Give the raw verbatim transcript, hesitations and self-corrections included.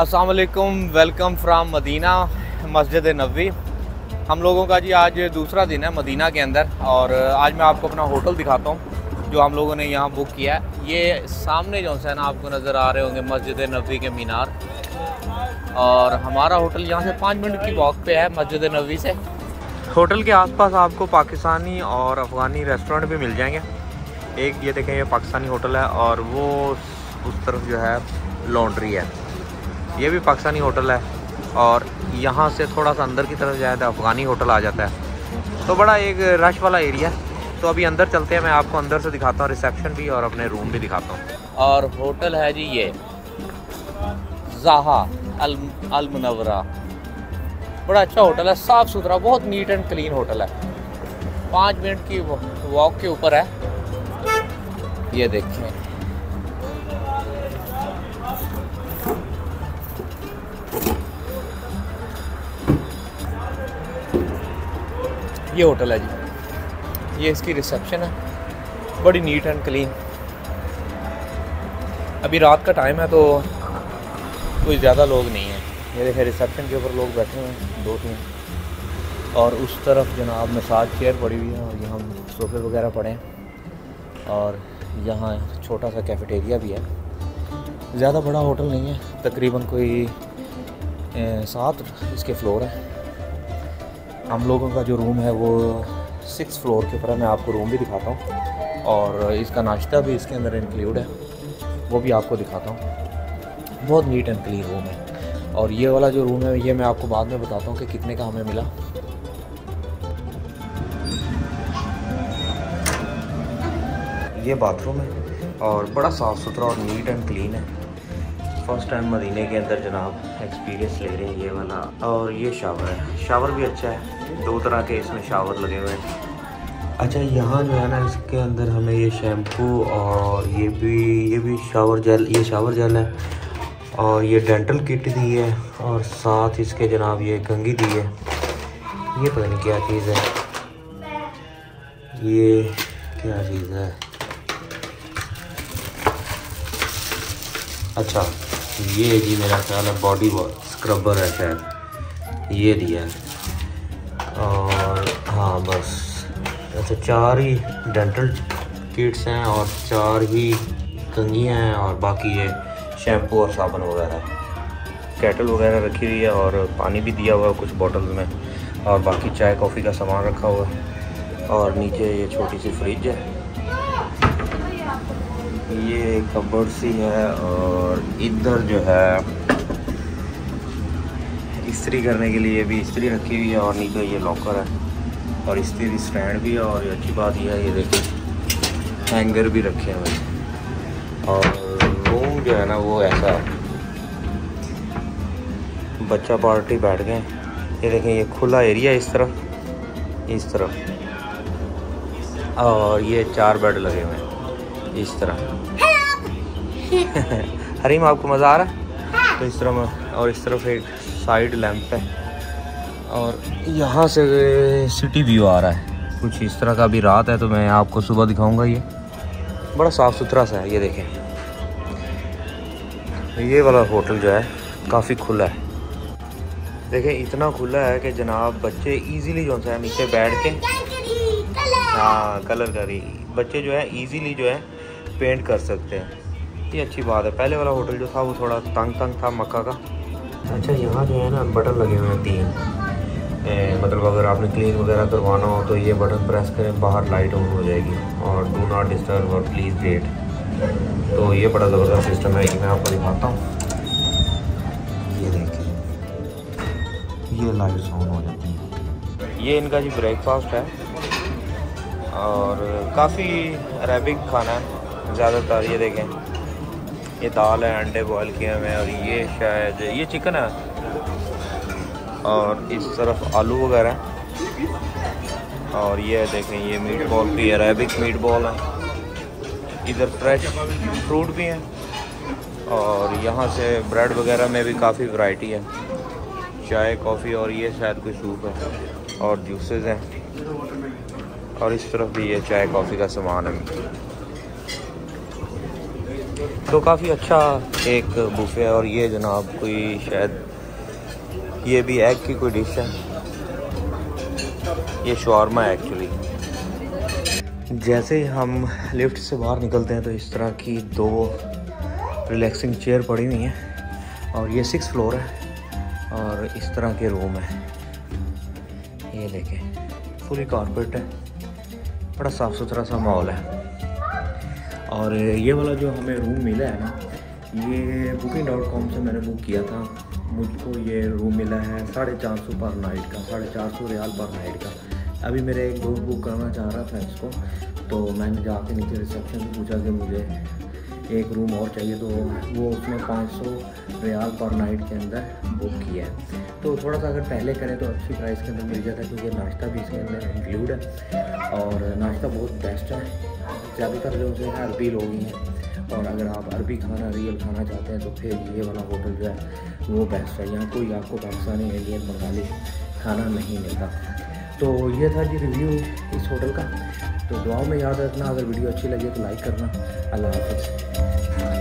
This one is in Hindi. अस्सलाम वालेकुम, वेलकम फ्राम मदीना, मस्जिद नबी। हम लोगों का जी आज दूसरा दिन है मदीना के अंदर और आज मैं आपको अपना होटल दिखाता हूँ जो हम लोगों ने यहाँ बुक किया है। ये सामने जो है ना आपको नज़र आ रहे होंगे मस्जिद नबी के मीनार, और हमारा होटल यहाँ से पाँच मिनट की वॉक पे है मस्जिद नबी से। होटल के आसपास आपको पाकिस्तानी और अफ़गानी रेस्टोरेंट भी मिल जाएंगे। एक ये देखें, ये पाकिस्तानी होटल है और वो उस तरफ जो है लॉन्ड्री है, ये भी पाकिस्तानी होटल है। और यहाँ से थोड़ा सा अंदर की तरफ जाए तो अफ़गानी होटल आ जाता है। तो बड़ा एक रश वाला एरिया है। तो अभी अंदर चलते हैं, मैं आपको अंदर से दिखाता हूँ, रिसेप्शन भी और अपने रूम भी दिखाता हूँ। और होटल है जी ये ज़ाहा अल अल मुनव्वरा, बड़ा अच्छा होटल है, साफ़ सुथरा, बहुत नीट एंड क्लीन होटल है। पाँच मिनट की वॉक के ऊपर है। ये देखिए ये होटल है जी, ये इसकी रिसेप्शन है, बड़ी नीट एंड क्लीन। अभी रात का टाइम है तो कोई ज़्यादा लोग नहीं है। ये देखिए रिसेप्शन के ऊपर लोग बैठे हुए हैं दो तीन, और उस तरफ जनाब मसाज चेयर पड़ी हुई है और यहाँ सोफे वगैरह पड़े हैं। और यहाँ छोटा सा कैफेटेरिया भी है, ज़्यादा बड़ा होटल नहीं है, तकरीबन कोई सात इसके फ्लोर है। हम लोगों का जो रूम है वो सिक्स फ्लोर के ऊपर है। मैं आपको रूम भी दिखाता हूँ और इसका नाश्ता भी इसके अंदर इंक्लूड है, वो भी आपको दिखाता हूँ। बहुत नीट एंड क्लीन रूम है। और ये वाला जो रूम है ये मैं आपको बाद में बताता हूँ कि कितने का हमें मिला। ये बाथरूम है और बड़ा साफ़ सुथरा और नीट एंड क्लीन है। फर्स्ट टाइम मदीने के अंदर जनाब एक्सपीरियंस ले रहे हैं ये वाला। और ये शावर है, शावर भी अच्छा है, दो तरह के इसमें शावर लगे हुए हैं। अच्छा यहाँ जो है ना इसके अंदर हमें ये शैम्पू और ये भी ये भी शावर जेल, ये शावर जेल है और ये डेंटल किट दी है और साथ इसके जनाब ये कंघी दी है। ये पता नहीं क्या चीज़ है, ये क्या चीज़ है। अच्छा ये जी मेरा ख्याल है बॉडी वॉश स्क्रबर है शायद, ये दिया है। और हाँ बस, अच्छा चार ही डेंटल किट्स हैं और चार ही कंघियाँ हैं और बाकी ये शैम्पू और साबुन वगैरह, कैटल वगैरह रखी हुई है और पानी भी दिया हुआ है कुछ बॉटल्स में, और बाकी चाय कॉफ़ी का सामान रखा हुआ है। और नीचे ये छोटी सी फ्रिज है, ये कबर्ड सी है। और इधर जो है इस्त्री करने के लिए भी इस्त्री रखी हुई है और नीचे ये लॉकर है और इस्त्री स्टैंड भी है। और ये अच्छी बात यह है ये देखिए हैंगर भी रखे हुए हैं। और रूम जो है ना वो ऐसा बच्चा पार्टी बैठ गए। ये देखें ये खुला एरिया इस तरफ इस तरफ, और ये चार बेड लगे हुए हैं इस तरह। हरीम आपको मज़ा आ रहा है? तो इस तरफ और इस तरफ एक साइड लैंप है और यहाँ से सिटी व्यू आ रहा है कुछ इस तरह का। भी रात है तो मैं आपको सुबह दिखाऊंगा। ये बड़ा साफ़ सुथरा सा है। ये देखें ये वाला होटल जो है काफ़ी खुला है, देखें इतना खुला है कि जनाब बच्चे इजीली जो है नीचे बैठ के, हाँ कलर करी, बच्चे जो है इजीली जो है पेंट कर सकते हैं। ये अच्छी बात है। पहले वाला होटल जो था वो थोड़ा तंग तंग था मक्का का। अच्छा यहाँ जो है ना बटन लगे हुए हैं तीन, मतलब अगर आपने क्लीन वगैरह करवाना हो तो ये बटन प्रेस करें, बाहर लाइट ऑन हो जाएगी। और डू नॉट डिस्टर्ब और प्लीज़ वेट। तो ये बड़ा ज़बरदस्त सिस्टम है, ये मैं आपको दिखाता हूँ। ये देखिए ये लाइट्स ऑन हो जाती है। ये इनका जी ब्रेकफास्ट है और काफ़ी अरेबिक खाना है ज़्यादातर। ये देखें ये दाल है, अंडे बॉयल किए हुए हैं, और ये शायद ये चिकन है, और इस तरफ आलू वगैरह। और ये देखें ये मीट बॉल भी, अरेबिक मीट बॉल है। इधर फ्रेश फ्रूट भी हैं और यहाँ से ब्रेड वगैरह में भी काफ़ी वैरायटी है। चाय कॉफ़ी और ये शायद कोई सूप है और जूसेस हैं। और इस तरफ भी ये चाय कॉफ़ी का सामान है। तो काफ़ी अच्छा एक बुफे है। और ये जनाब कोई शायद ये भी एग की कोई डिश है, ये शवारमा है एक्चुअली। जैसे ही हम लिफ्ट से बाहर निकलते हैं तो इस तरह की दो रिलैक्सिंग चेयर पड़ी हुई हैं और ये सिक्स फ्लोर है और इस तरह के रूम है। ये देखें पूरी कारपेट है, बड़ा साफ़ सुथरा सा माहौल है। और ये वाला जो हमें रूम मिला है ना, ये बुकिंग डॉट कॉम से मैंने बुक किया था। मुझको ये रूम मिला है साढ़े चार सौ पर नाइट का, साढ़े चार सौ रियाल पर नाइट का। अभी मेरे एक दोस्त बुक करना चाह रहा था इसको, तो मैंने जाके नीचे रिसेप्शन से पूछा कि मुझे एक रूम और चाहिए, तो वो उसने पाँच सौ रियाल पर नाइट के अंदर बुक किया है। तो थोड़ा सा अगर पहले करें तो अच्छी प्राइस के अंदर मिल जाता है, क्योंकि नाश्ता भी इसके अंदर इंक्लूड है और नाश्ता बहुत बेस्ट है। ज़्यादातर लोग जो है अरबी लोग ही हैं, और अगर आप अरबी खाना रियल खाना चाहते हैं तो फिर ये वाला होटल जो है वो बेस्ट है। यहाँ कोई आपको पाकिस्तानी इंडियन बंगाली खाना नहीं मिलता। तो ये था जी रिव्यू इस होटल का। तो दुआओं में याद रखना, अगर वीडियो अच्छी लगे तो लाइक करना। अल्लाह हाफ़िज़।